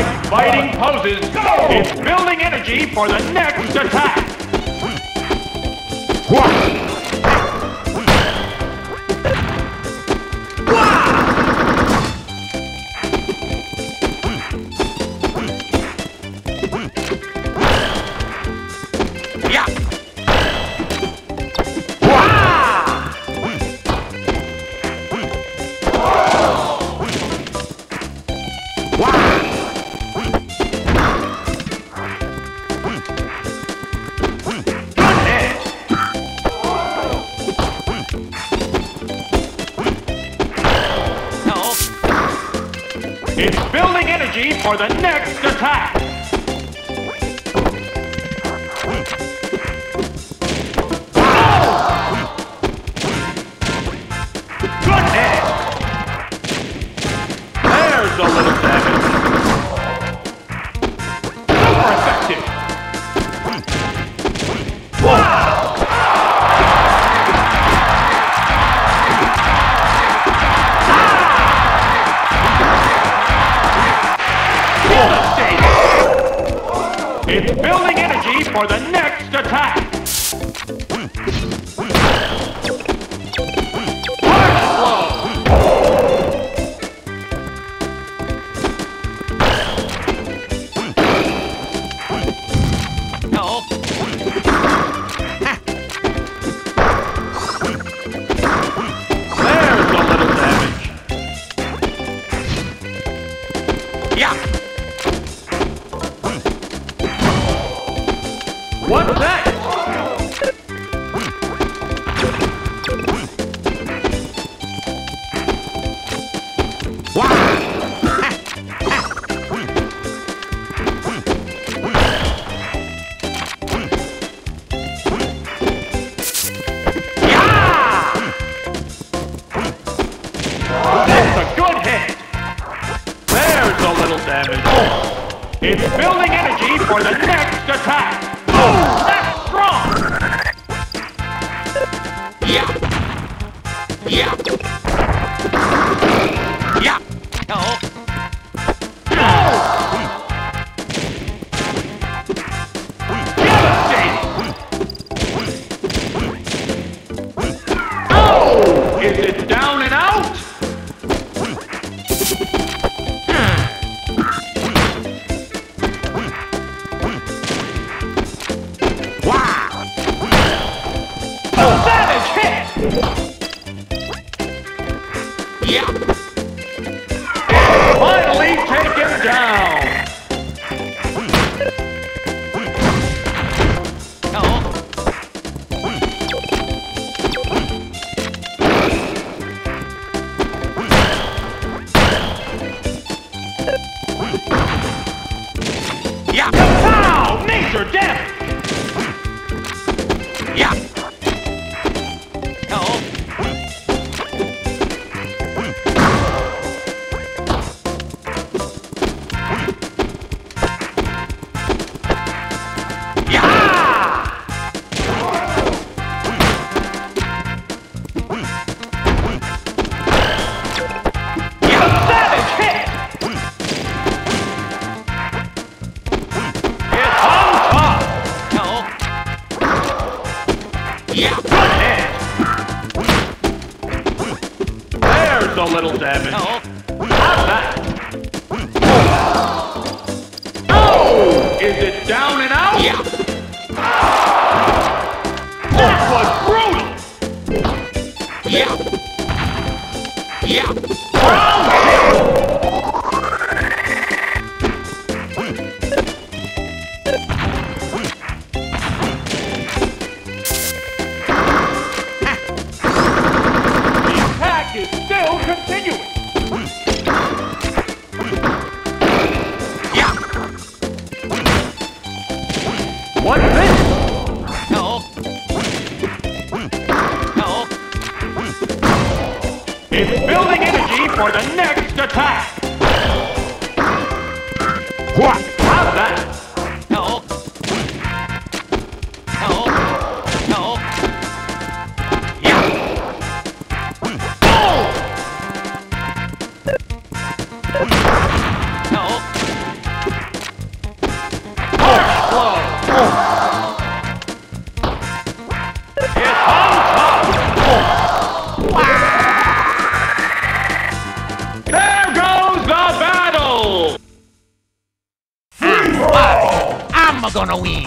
side, fighting poses. Go! It's building energy for the next attack. One. It's building energy for the next attack! It's building energy for the next attack! Hard blow! No. There's a little damage! Yeah! What's that? Yeah! That's a good hit. There's a little damage. Oh. It's building energy for the next attack. That's strong! Yeah! Yeah! Yeah! No! Yeah. And finally take him down. No. Yeah. Wow, major damage. Yeah. Yeah, there's a little damage. How's that? Oh! Is it down and out? Yeah. That was brutal. Yeah. Yeah. What's this? No. No. It's building energy for the next attack. What? How's that? No. No. No. Yeah. Oh! No. all gonna win!